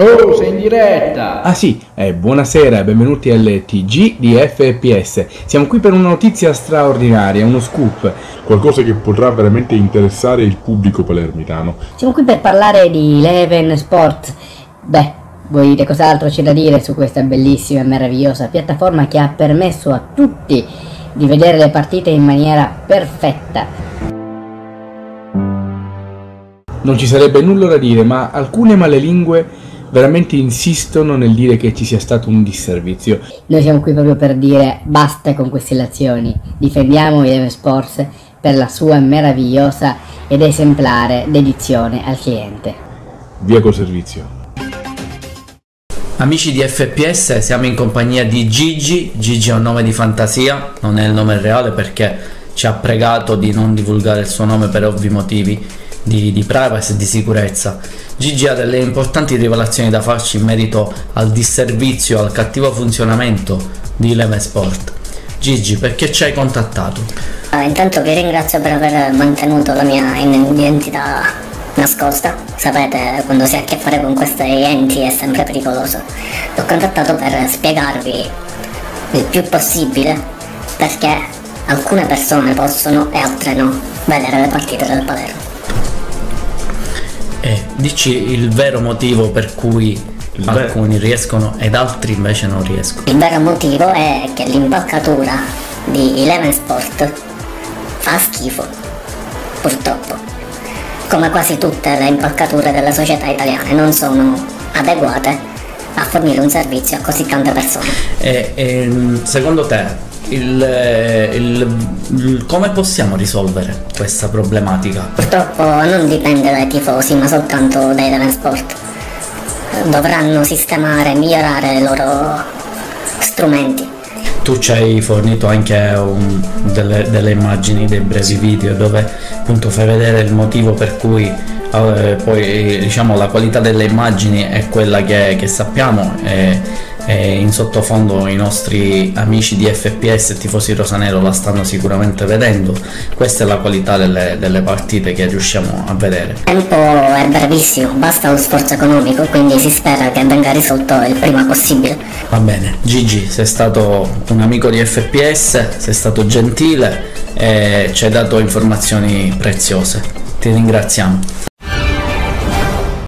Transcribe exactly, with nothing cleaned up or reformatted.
Oh, sei in diretta! Ah sì, eh, buonasera e benvenuti al T G di F P S. Siamo qui per una notizia straordinaria, uno scoop. Qualcosa che potrà veramente interessare il pubblico palermitano. Siamo qui per parlare di Eleven Sports. Beh, vuoi dire cos'altro c'è da dire su questa bellissima e meravigliosa piattaforma che ha permesso a tutti di vedere le partite in maniera perfetta. Non ci sarebbe nulla da dire, ma alcune malelingue veramente insistono nel dire che ci sia stato un disservizio. Noi siamo qui proprio per dire basta con queste illazioni, difendiamo Eleven Sports per la sua meravigliosa ed esemplare dedizione al cliente. Via col servizio. Amici di F P S, siamo in compagnia di Gigi. Gigi è un nome di fantasia, non è il nome reale perché ci ha pregato di non divulgare il suo nome per ovvi motivi Di, di privacy e di sicurezza. Gigi ha delle importanti rivelazioni da farci in merito al disservizio, al cattivo funzionamento di Eleven Sports. Gigi, perché ci hai contattato? Ah, intanto vi ringrazio per aver mantenuto la mia identità nascosta. Sapete, quando si ha a che fare con questi enti è sempre pericoloso. L'ho contattato per spiegarvi il più possibile perché alcune persone possono e altre no vedere le partite del Palermo. Eh, dici il vero motivo per cui il alcuni riescono ed altri invece non riescono. Il vero motivo è che l'impalcatura di Eleven Sports fa schifo, purtroppo, come quasi tutte le impalcature delle società italiane non sono adeguate a fornire un servizio a così tante persone. E, e, secondo te Il, il, il, come possiamo risolvere questa problematica? Purtroppo non dipende dai tifosi, ma soltanto dai Eleven Sports. Dovranno sistemare e migliorare i loro strumenti. Tu ci hai fornito anche um, delle, delle immagini, dei brevi video dove appunto fai vedere il motivo per cui eh, poi diciamo la qualità delle immagini è quella che, che sappiamo. E, E in sottofondo i nostri amici di F P S e tifosi rosanero la stanno sicuramente vedendo. Questa è la qualità delle, delle partite che riusciamo a vedere. Il tempo è brevissimo, basta lo sforzo economico, quindi si spera che venga risolto il prima possibile. Va bene, Gigi, sei stato un amico di F P S, sei stato gentile e ci hai dato informazioni preziose. Ti ringraziamo.